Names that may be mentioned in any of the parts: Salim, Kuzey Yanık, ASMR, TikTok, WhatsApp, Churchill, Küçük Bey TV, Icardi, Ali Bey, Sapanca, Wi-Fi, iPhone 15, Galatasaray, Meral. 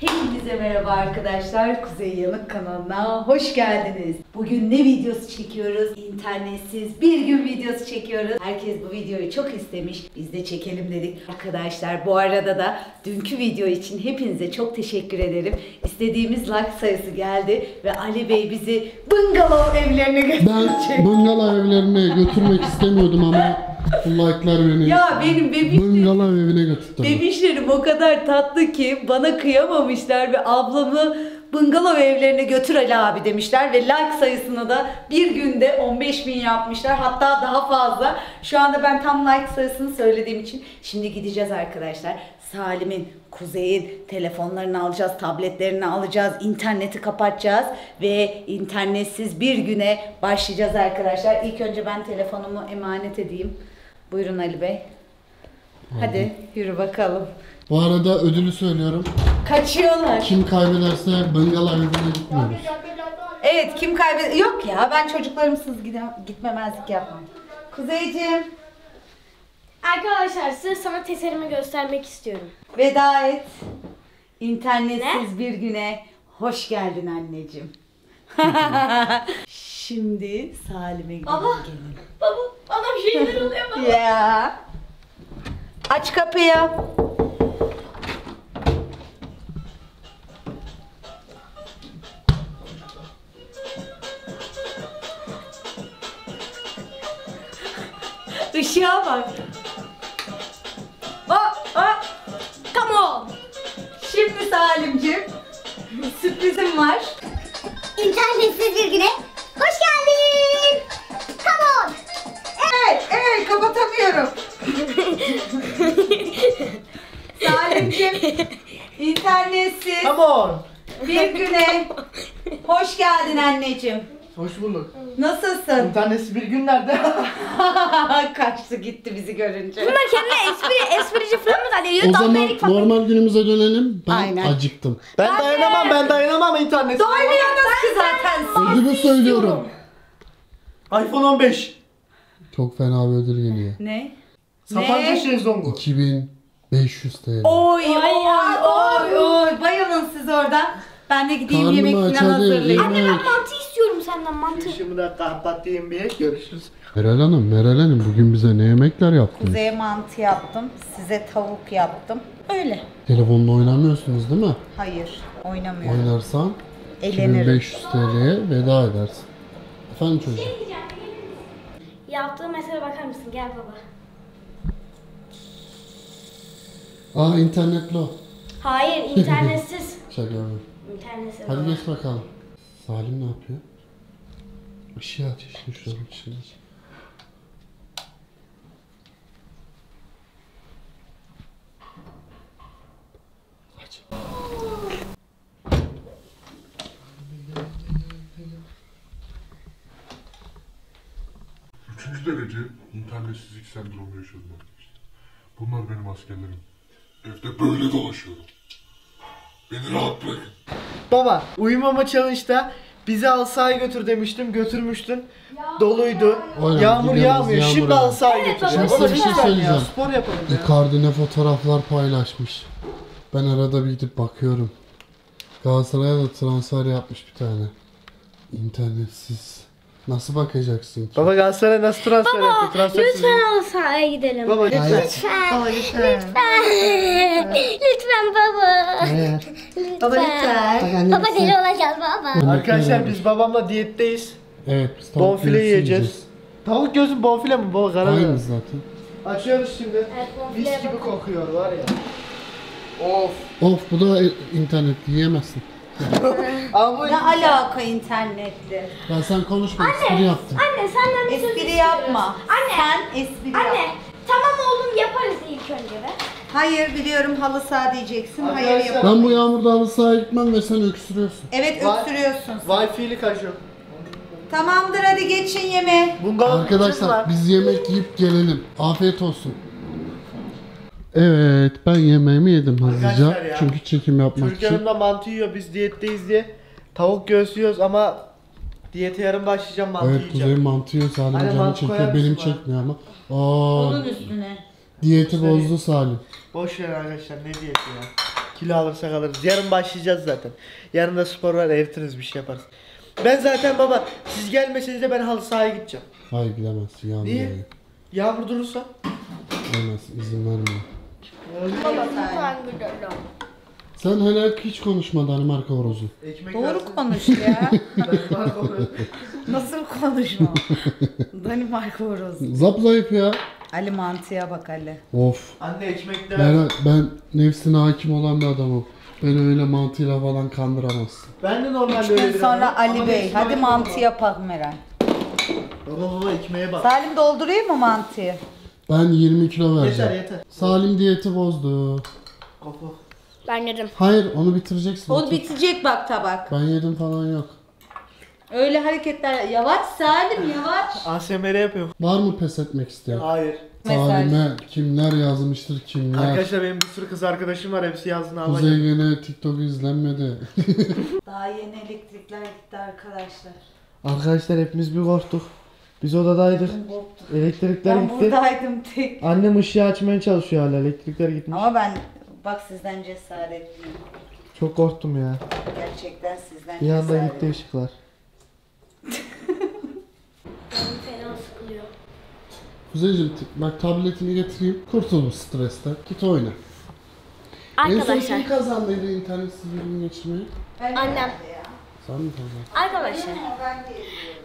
Hepinize merhaba arkadaşlar, Kuzey Yanık kanalına hoş geldiniz. Bugün ne videosu çekiyoruz? İnternetsiz bir gün videosu çekiyoruz. Herkes bu videoyu çok istemiş, biz de çekelim dedik. Arkadaşlar bu arada da dünkü video için hepinize çok teşekkür ederim. İstediğimiz like sayısı geldi ve Ali Bey bizi bungalov evlerine götürecek. Ben bungalov evlerine götürmek istemiyordum ama... Like'lar beni. Ya benim bebişlerim o kadar tatlı ki bana kıyamamışlar ve ablamı bungalov evlerine götür Ali abi demişler ve like sayısını da bir günde 15.000 yapmışlar, hatta daha fazla. Şu anda ben tam like sayısını söylediğim için şimdi gideceğiz arkadaşlar. Salim'in, Kuzey'in telefonlarını alacağız, tabletlerini alacağız, interneti kapatacağız ve internetsiz bir güne başlayacağız arkadaşlar. İlk önce ben telefonumu emanet edeyim. Buyurun Ali Bey. Hadi yürü bakalım. Bu arada ödülü söylüyorum. Kaçıyorlar. Kim kaybederse bungalov evine gitmiyoruz. Evet, kim kaybeder... Yok ya, ben çocuklarımsız gitmemezlik yapmam. Kuzeyciğim. Arkadaşlar size sanat eserimi göstermek istiyorum. Veda et. İnternetsiz bir güne hoş geldin anneciğim. Şimdi Salim'e gidelim. Baba, gelin. Baba, bana bir şeyler oluyor baba. Ya. Aç kapıyı. Işığa bak. Come on. Şimdi Salim'cim, sürprizim var. İnternetsiz bir güne hoş geldin. Come on. Evet, kapatamıyorum. Salim'cim, internetsiz come on bir güne hoş geldin anneciğim. Hoş bulduk. Nasılsın? İnternetsiz bir gün nerede? Kaçtı gitti bizi görünce. Bunlar kendine esprici falan mı zannediyor? O zaman normal günümüze dönelim. Ben aynen acıktım. Ben dayanamam internetsiz. Doymuyorsunuz ki zaten. Ödülü söylüyorum. iPhone 15. Çok fena bir ödül geliyor. Ne? Sapanca şezlongu. 2500 TL. Oy. Bayılın siz oradan. Ben de gideyim yemek falan hazırlayayım. Anne ben mantı istiyorum senden, mantı. Şimdi de kapatayım bir, görüşürüz. Meral Hanım bugün bize ne yemekler yaptınız? Kuzey'e mantı yaptım, size tavuk yaptım. Öyle. Telefonla oynamıyorsunuz değil mi? Hayır, oynamıyorum. Oynarsan elenirim. 2500 TL'ye veda edersin. Efendim çocuğum? Şey diyeceğim, yaptığım mesele bakar mısın? Gel baba. Aa internetli o. Hayır, internetsiz. Şaka yapıyorum. Hadi geç bakalım. Salim ne yapıyor? Işığı ateşli şuranın içinde. Aç. Üçüncü derece internetsizlik sendromu yaşadım arkadaşlar. Bunlar benim askerlerim. Evde böyle dolaşıyorum. Beni rahat bırakın. Baba, uyumama challenge'da bizi alsaya götür demiştim, götürmüştün. Doluydu. Aynen, yağmur yağmıyor. Şimdi alsaya götür. Baba bir şey söyleyeceğim. Ya, spor yapalım ya. Icardi'ne fotoğraflar paylaşmış. Ben arada bir gidip bakıyorum. Galatasaray'a da transfer yapmış bir tane. İnternetsiz. Nasıl bakacaksın ki? Baba Galatasaray nasıl transfer yaptı? Transfer lütfen alsaya gidelim. Baba lütfen baba. Evet. Baba lütfen. Baba deli olacağız baba. Arkadaşlar biz babamla diyetteyiz. Evet. Bonfile yiyeceğiz. Tavuk gözü bonfile mi baba? Karar ver zaten. Açıyoruz şimdi. Evet, mis gibi kokuyor var ya. Of. Of bu da internetli yiyemezsin. Ne alaka internetle? Ya sen konuşma, espri yaptın. Anne senden bir söz espri yapma. Anne tamam oğlum yaparız ilk önce be. Hayır biliyorum halı saha diyeceksin. Hayır yaparız. Ben bu yağmurda halı sahaya gitmem ve sen öksürüyorsun. Evet öksürüyorsun. Wi-Fi'li kaçıyor. Tamamdır hadi geçin yemeğe. Arkadaşlar biz yemek yiyip gelelim. Afiyet olsun. Evet, ben yemeğimi yedim hızlıca çünkü çekim yapmak için. Çocuklarımla mantı yiyor, biz diyetteyiz diye tavuk göğsü yiyoruz ama diyete yarın başlayacağım, mantı yiyeceğim. Evet, Kuzey mantı yiyor, Salim canı çekiyor, benim çekmiyor ama. Onun üstüne. Diyeti bozdu Salim. Boş ver arkadaşlar, ne diyeti ya. Kilo alırsak alırız. Yarın başlayacağız zaten. Yarın da spor var, eritiriz, bir şey yaparız. Ben zaten baba, siz gelmeseniz de ben halı sahaya gideceğim. Hayır gidemezsin, yağmur. Niye? Yani. Yağmur durursa? Olmaz, izin vermiyor. Sen hala hiç konuşmadın hani marka horozu. Doğru konuş ya. Nasıl konuşma? Danimarka horozu. Zaplayıp ya. Ali mantıya bak Ali. Of. Anne ekmekler. Ben nefsine hakim olan bir adamım. Ben öyle mantıyla falan kandıramazsın. Ben de normalde öyle. Sonra Ali Bey, hadi mantı yapak Meral. Baba ekmeğe bak. Salim doldurayım mı mantıyı? Ben 20 kilo vereceğim. Yeter. Salim diyeti bozdu. Kafa. Ben yedim. Hayır, onu bitireceksin. O bitecek bak tabak. Ben yedim falan yok. Öyle hareketler, yavaş Salim yavaş. ASMR yapıyorum. Var mı pes etmek isteyen? Hayır. Salim'e kimler yazmıştır kimler? Arkadaşlar benim bir sürü kız arkadaşım var, hepsi yazdı. Kuzey Yanık TikTok'u izlenmedi. Daha yeni elektrikler gitti arkadaşlar. Arkadaşlar hepimiz bir korktuk. Biz odadaydık. Elektrikler gitti. Ben buradaydım tek. Annem ışığı açmaya çalışıyor hala, elektrikler gitmiş. Ama ben bak sizden cesaretliyim. Çok korktum ya. Gerçekten sizden cesaretliyim. Bir anda gitti ışıklar. Fena sıkılıyor. Kuzeyciğim bak tabletini getireyim. Kurtulur stresten. Git oyna. Arkadaşlar. En son kim kazandıydı internetsiz bir gün geçirmeyi? Annem. Sen mi kazandın? Arkadaşlar.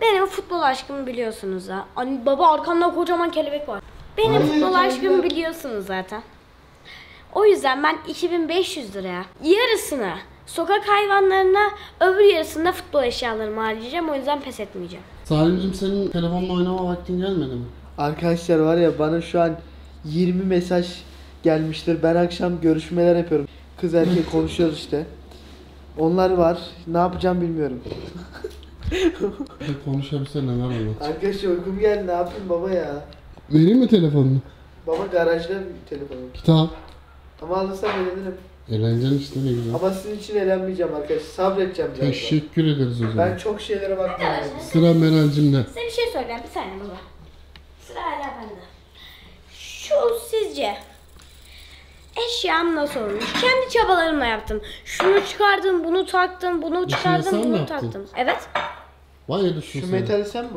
Benim futbol aşkımı biliyorsunuz ha. Anne baba arkamda kocaman kelebek var. Benim futbol aşkımı biliyorsunuz zaten. O yüzden ben 2500 liraya yarısını sokak hayvanlarına, öbür yarısında futbol eşyalarımı harcayacağım, o yüzden pes etmeyeceğim. Salim'cim senin telefonla oynama vaktin gelmedi mi? Arkadaşlar var ya, bana şu an 20 mesaj gelmiştir. Ben akşam görüşmeler yapıyorum. Kız erkek konuşuyoruz işte. Onlar var. Ne yapacağım bilmiyorum. Konuşabilse neler olur. Arkadaşlar uykum geldi, ne yapayım baba ya? Vereyim mi telefonunu? Baba garajda bir telefonum. Tamam. Ama alırsam eğlenirim. Eğleneceğim işte, ne güzel. Ama sizin için eğlenmeyeceğim arkadaşlar. Sabredeceğim. Teşekkür ederiz o zaman. Ben çok şeylere bakmıyorum. Sıra Meral'cimde. Size bir şey söyleyeyim. Bir saniye baba. Sıra hala bende. Şu sizce eşyam nasıl olmuş? Kendi çabalarımla yaptım. Şunu çıkardım, bunu taktım, bunu çıkardım, bunu taktım. Evet. Vay düşün. Şu metali sen mi?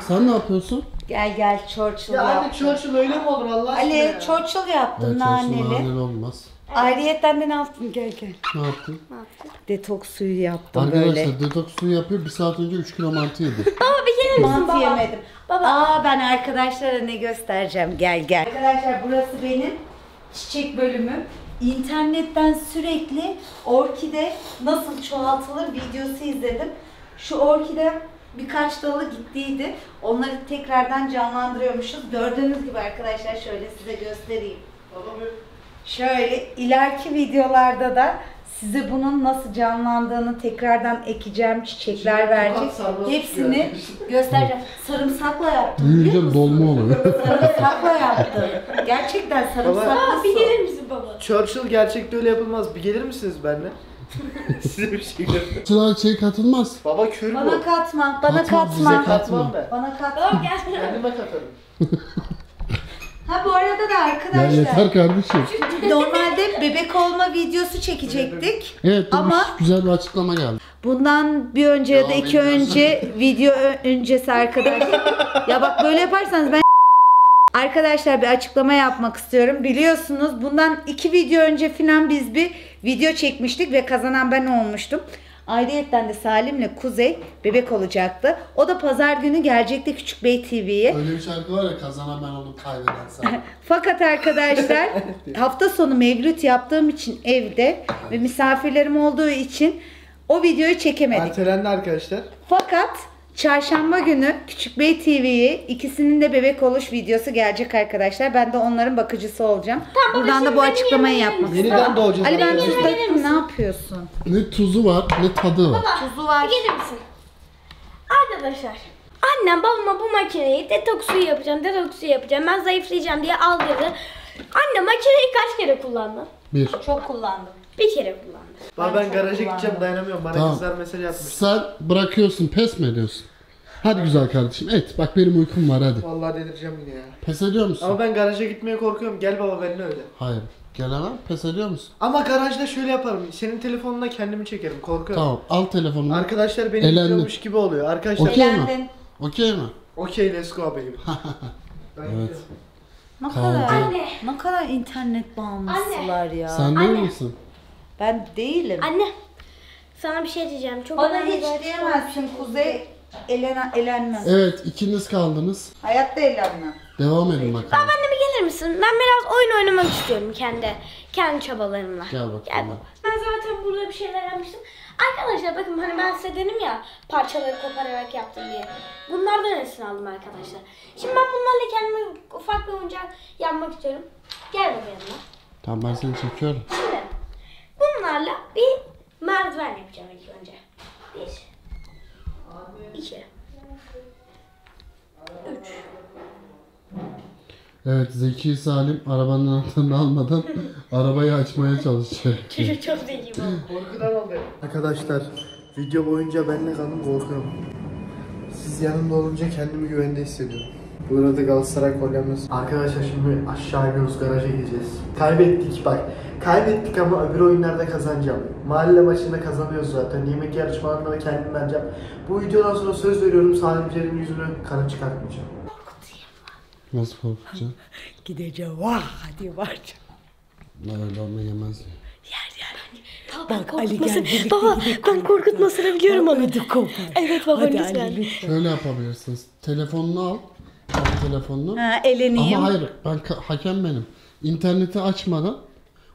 Sen ne yapıyorsun? Gel gel Churchill ya yaptım. Ya Churchill öyle mi olur Allah aşkına? Ali ya. Churchill yaptım, naneli. Naneli olmaz. Evet. Ayrıyetten de ne yaptın gel gel. Ne yaptın? Ne yaptın? Detoks suyu yaptım. Arkadaşlar, böyle. Arkadaşlar detoks suyu yapıyor, bir saat önce 3 kilo mantı yedi. Baba bir kere misin baba? Mantı yemedim. Baba. Aa ben arkadaşlara ne göstereceğim, gel gel. Arkadaşlar burası benim çiçek bölümüm. İnternetten sürekli orkide nasıl çoğaltılır videosu izledim. Şu orkide birkaç dalı gittiydi. Onları tekrardan canlandırıyormuşuz. Gördüğünüz gibi arkadaşlar, şöyle size göstereyim. Şöyle ileriki videolarda da size bunun nasıl canlandığını tekrardan ekeceğim. Çiçekler verecek. Hepsini göstereceğim. Sarımsakla yaptım. Büyüyünce dolma oluyor. Sarımsakla yaptım. Gerçekten sarımsakla. Bir gelir misin baba? Churchill gerçekte öyle yapılmaz. Bir gelir misiniz benimle? Size bir şey göstereyim. Çınar şey katılmaz. Baba kör mü? Bana katma, bana katma. Bize katmam ben. Bana katma. Kendime katarım. Ha bu arada da arkadaşlar. Ya yeter kardeşim. Normalde bebek olma videosu çekecektik. Evet ama güzel bir açıklama geldi. Bundan bir önce ya da iki önce video öncesi arkadaşlar. Ya bak böyle yaparsanız ben... Arkadaşlar bir açıklama yapmak istiyorum. Biliyorsunuz bundan 2 video önce falan biz bir video çekmiştik ve kazanan ben olmuştum. Ayrıyetten de Salim'le Kuzey bebek olacaktı. O da pazar günü gelecekti Küçük Bey TV'ye. Öyle bir şarkı var ya, kazanan ben oldum, kaybeden Salim. Fakat arkadaşlar hafta sonu mevlüt yaptığım için evde ve misafirlerim olduğu için o videoyu çekemedik. Ertelendi arkadaşlar. Fakat çarşamba günü Küçük Bey TV'yi ikisinin de bebek oluş videosu gelecek arkadaşlar. Ben de onların bakıcısı olacağım. Tamam, buradan da bu açıklamayı yapmak istiyorum. Yeniden doğacağız. Ali ben tuzlattım, ne yapıyorsun? Ne tuzu var ne tadı var. Baba, tuzu var. Gelir misin? Arkadaşlar annem babama bu makineyi detoks suyu yapacağım, detoks suyu yapacağım, ben zayıflayacağım diye aldırdı. Anne makineyi kaç kere kullandın? Bir. Çok kullandım. Bir kere kullandım. Ben garaja gideceğim, dayanamıyorum. Bana tamam. Kızlar mesaj atmış. Sen bırakıyorsun, pes mi ediyorsun? Hadi güzel kardeşim et. Bak benim uykum var hadi. Vallahi delireceğim yine ya. Pes ediyor musun? Ama ben garaja gitmeye korkuyorum. Gel baba benimle öyle. Hayır. Gelemem, pes ediyor musun? Ama garajda şöyle yaparım, senin telefonuna kendimi çekerim, korkuyorum. Tamam, al telefonunu. Arkadaşlar beni izliyormuş gibi oluyor. Arkadaşlar. Okey mi? Okey mi? Okey, let's go baby. Evet. Ne kadar internet bağımlısılar ya. Sen değil misin? Ben değilim. Anne, sana bir şey diyeceğim. Çok bana hiç diyemezsin, Kuzey elenmez. Evet, ikiniz kaldınız. Hayatta elenmem. Devam edin bakalım. Baba anneme gelir misin? Ben biraz oyun oynamak istiyorum kendi çabalarımla. Gel bakalım. Gel. Ben zaten burada bir şeyler yapmıştım. Arkadaşlar bakın, hani ben size dedim ya parçaları kopararak yaptım diye. Bunlardan resim aldım arkadaşlar. Şimdi ben bunlarla kendime ufak bir oyuncak yapmak istiyorum. Gel bakalım. Tamam, ben seni çekiyorum. Şimdi bunlarla bir merdiven yapacağım ilk önce. 1, 2, 3. Evet, Zeki Salim arabanın anahtarını almadan arabayı açmaya çalışıyor. Çocuk çok zeki bu. Korkudan oluyor. Arkadaşlar, video boyunca benle kalın, korkuyorum. Siz yanımda olunca kendimi güvende hissediyorum. Burada Galatasaray kolyemiz. Arkadaşlar şimdi aşağı iniyoruz, garaja gideceğiz. Kaybettik bak. Kaybettik ama öbür oyunlarda kazanacağım. Mahalle maçında kazanıyoruz zaten. Yemek yarışmalarında da kendim vereceğim. Bu videodan sonra söz veriyorum, Salimcilerin yüzünü kana çıkartmayacağım. Nasıl korkacağım? Gideceğim vah diye bağıracağım. Nerede ama yemez mi? Yer. Bak Ali gel. Baba ben korkutmasını biliyorum ama. Evet baba lütfen. Şöyle yapabilirsiniz. Telefonunu al. Telefonunu. Ha, eleneyim. Ama hayır, ben hakem benim. İnterneti açmadan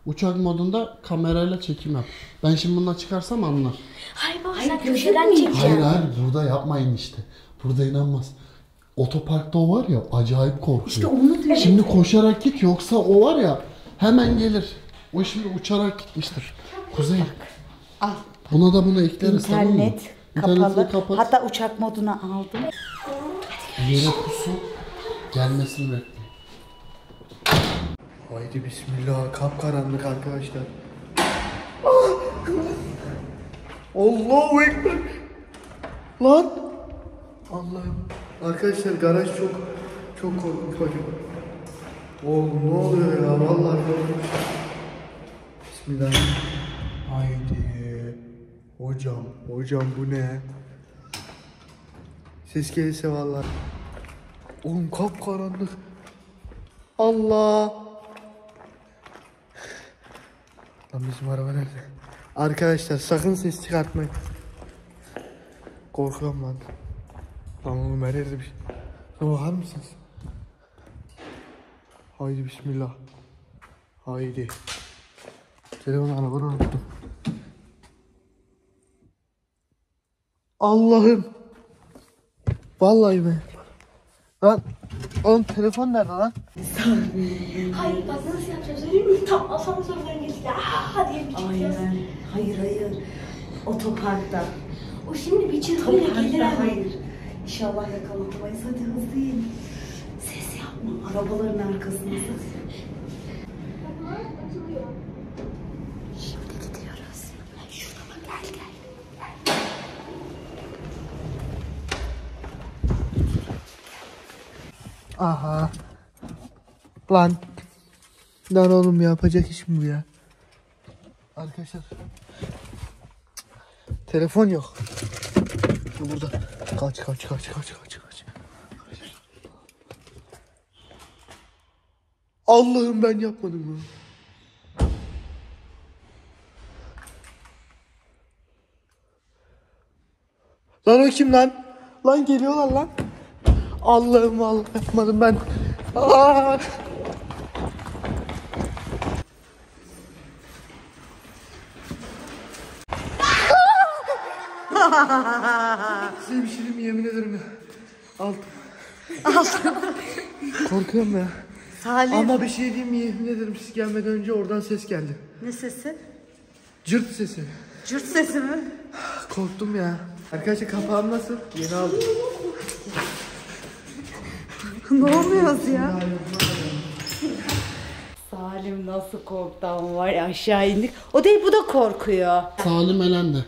uçak modunda kamerayla çekim yap. Ben şimdi bundan çıkarsam anlar. Hayır baba sen köşeden çekeceğim. Hayır burada yapmayın işte. Burada inanmaz. Otoparkta o var ya, acayip korkuyor. İşte onu diyor. Şimdi koşarak git, yoksa o var ya hemen gelir. O şimdi uçarak gitmiştir. Kuzey. Al. Buna da bunu ekleriz. İnternet tamam mı? Kapalı. Kapat. Hatta uçak moduna aldım. Yere pusu gelmesini bekle. Haydi bismillah, kapkaranlık arkadaşlar. Allahu ekber. Lan. Allah'ım. Arkadaşlar garaj çok korkunç acaba. Oğlum ne oluyor ya, vallahi korkunç. Bismillah. Haydi. Hocam bu ne? Ses gelirse vallahi. Oğlum kapkaranlık. Allah. Lan bizim araba nerede? Arkadaşlar sakın ses çıkartmayın. Korkuyorum lan. Tamam her yerde bir şey. Bakar mısınız? Haydi bismillah. Haydi. Telefonu arabanı unuttum. Allah'ım. Vallahi be. Lan oğlum telefon nerede lan? Hayır bak nasıl yapacağım söyleyeyim mi? Tam asansörden geçti. Aaa diye bir çıkacağız. Hayır. Otoparkta. O şimdi bir çırpıyla gelir. Hayır. İnşallah yakalamayız. Hadi hızlıyım. Ses yapma. Arabaların arkasında ses. Şimdi gidiyoruz. Şurama gel. Aha. Lan oğlum yapacak iş mi bu ya? Arkadaşlar. Telefon yok. Şu burada. Kaç. Allah'ım ben yapmadım bunu. Lan o kim lan? Lan geliyorlar lan. Allah'ım vallahi yapmadım ben. Aa! Size bir şey mi, yemin ederim ya. Altım. Korkuyorum ya. Salim. Ama bir şey diyeyim mi, yemin ederim siz gelmeden önce oradan ses geldi. Ne sesi? Cırt sesi. Cırt sesi mi? Korktum ya. Arkadaşlar kapağım nasıl? Yeni aldım. Ne oluyoruz ya? Salim nasıl korktu ama var ya, aşağı indik. O değil, bu da korkuyor. Salim elendi.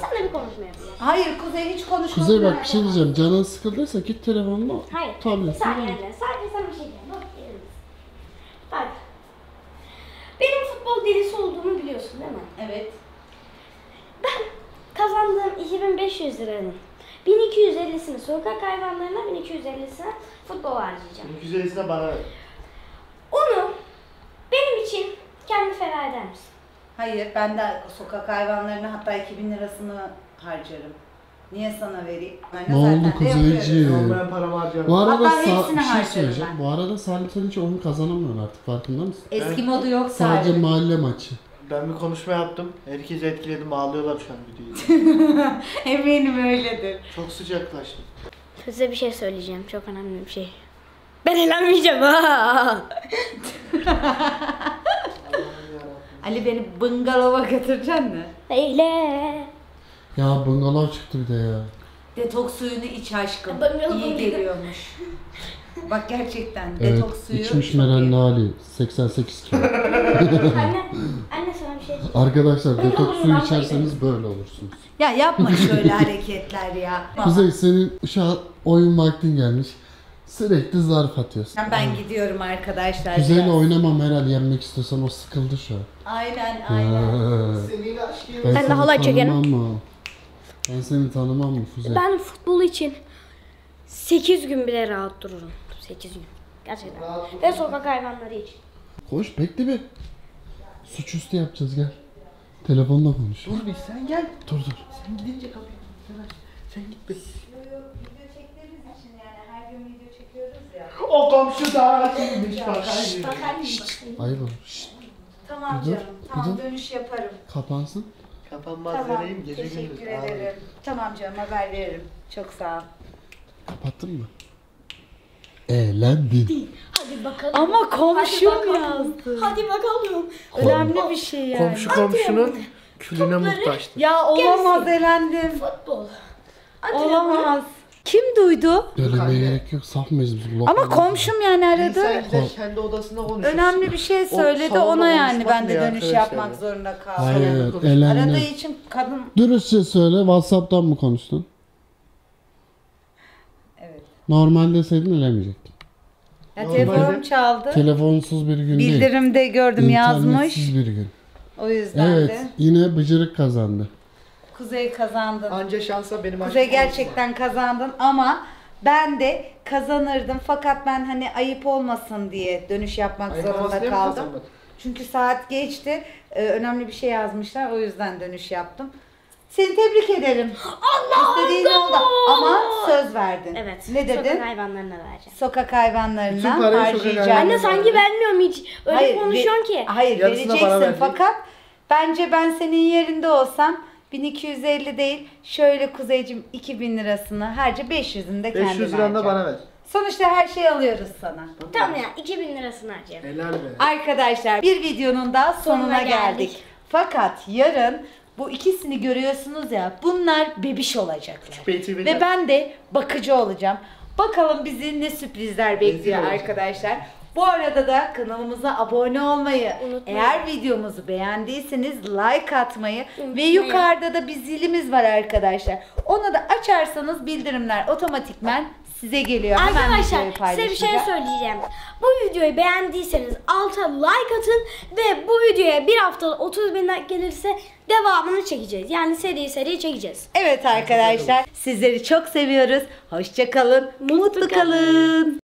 Sen de bir konuşma yapıyor. Hayır Kuzey hiç konuşmadı. Kuzey bak bir şey diyeceğim. Canın sıkıldıysa git telefonla. Hayır. Sadece sana bir şey diyeceğim. Bak. Beni futbol delisi olduğumu biliyorsun değil mi? Evet. Ben kazandığım 2500 liranın 1250'sini sokak hayvanlarına, 1250'sini futbola harcayacağım. 1250'sini bana ver. Onu benim için kendi feda eder misin? Hayır, ben de sokak hayvanlarına hatta 2000 lirasını harcarım. Niye sana vereyim? Ne oldu Kuzeyciğim? Bu arada bu arada Salim sen hiç onu kazanamıyor artık, farkında mısın? Eski modu yok Salim. Sadece mahalle maçı. Ben bir konuşma yaptım. Herkesi etkiledim. Ağlıyorlar şu an videoyu. Eminim öyledir. Çok sıcaklaştım. Size bir şey söyleyeceğim. Çok önemli bir şey. Ben eğlenmeyeceğim. Ali beni bungalova götüreceksin mi? Eyle. Ya bungalov çıktı bir de ya. Detoks suyunu iç aşkım. İyi geliyormuş. Bak gerçekten evet, detoks suyu. İçmiş Meral'in hali 88 kilo. Anne sana bir şey diyeyim. Arkadaşlar detoks suyu içerseniz böyle olursunuz. Ya yapma şöyle hareketler ya. Kuzey senin şu oyun vaktin gelmiş. Sürekli zarf atıyorsun. Ben gidiyorum arkadaşlar. Kuzey'le oynama Meral, yenmek istiyorsan o sıkıldı şu an. Aynen aynen. Seninle aşk yemeği. Ben de halay çekerim. Ben seni tanımam mı Kuzey? Ben futbol için 8 gün bile rahat dururum. 8 gün. Gerçekten. Ve sokak hayvanları için. Koş bekle bir. Suçüstü yapacağız gel. Telefonla konuş. Dur bir sen gel. Dur dur. Sen gidince kapıyı. Sen git be. Video çektiğimiz için yani her gün video çekiyoruz ya. O komşu daha kimmiş bak. Hayır oğlum. Tamam canım. Tamam dönüş yaparım. Kapansın. Kapanmaz tamam, vereyim gece gündüz. Teşekkür ederim. Tamam canım haber veririm. Çok sağ ol. Kapattın mı? Eğlendin. Hadi bakalım. Ama komşum yazdı. Hadi bakalım. Önemli bir şey yani. Komşu komşunun külüne muhtaçtı. Ya olamaz, eğlendim. Futbol. Olamaz. Kim duydu? Söylemeye gerek yok. Saf mıyız biz? Ama komşum yani aradı. Sen de kendi odasında konuşuyorsun. Önemli bir şey söyledi ona yani. Ben de dönüş yapmak zorunda kaldım. Hayır, eğlendim. Aradığı için kadın... Dürüstçe söyle. WhatsApp'tan mı konuştun? Normal deseydin ölemeyecektin. Ya telefonum çaldı. Telefonsuz bir gün değil. Bildirimde gördüm yazmış. İnternetsiz bir gün. O yüzden evet, de. Evet yine bıcırık kazandı. Kuzey kazandın. Anca şansa benim aşkım. Kuzey gerçekten olsun. Kazandın ama ben de kazanırdım. Fakat ben hani ayıp olmasın diye dönüş yapmak zorunda kaldım. Çünkü saat geçti. Önemli bir şey yazmışlar. O yüzden dönüş yaptım. Seni tebrik ederim. Allah İstediğin oldu. Ama söz verdin. Evet. Ne dedin? Sokak hayvanlarına vereceğim. Sokak hayvanlarına harcayacağım. Anne sanki vermiyorum hiç. Öyle hayır, konuşuyorsun ki. Hayır vereceksin fakat bence ben senin yerinde olsam 1250 değil şöyle Kuzeyciğim 2000 lirasını harca 500'ünü de kendim 500 liranı da bana ver. Sonuçta her şeyi alıyoruz sana. Tamam ya 2000 lirasını harcayalım. Helal be. Arkadaşlar bir videonun daha sonuna geldik. Fakat yarın bu ikisini görüyorsunuz ya, bunlar bebiş olacaklar. Ve ben de bakıcı olacağım. Bakalım bizi ne sürprizler bekliyor arkadaşlar. Bu arada da kanalımıza abone olmayı, unutmayın. Eğer videomuzu beğendiyseniz like atmayı unutmayın. Ve yukarıda da bir zilimiz var arkadaşlar. Onu da açarsanız bildirimler otomatikmen size geliyor. Arkadaşlar size bir şey söyleyeceğim. Bu videoyu beğendiyseniz alta like atın ve bu videoya bir haftada 30.000 like gelirse devamını çekeceğiz. Yani seri seri çekeceğiz. Evet arkadaşlar sizleri çok seviyoruz. Hoşça kalın. Mutlu kalın.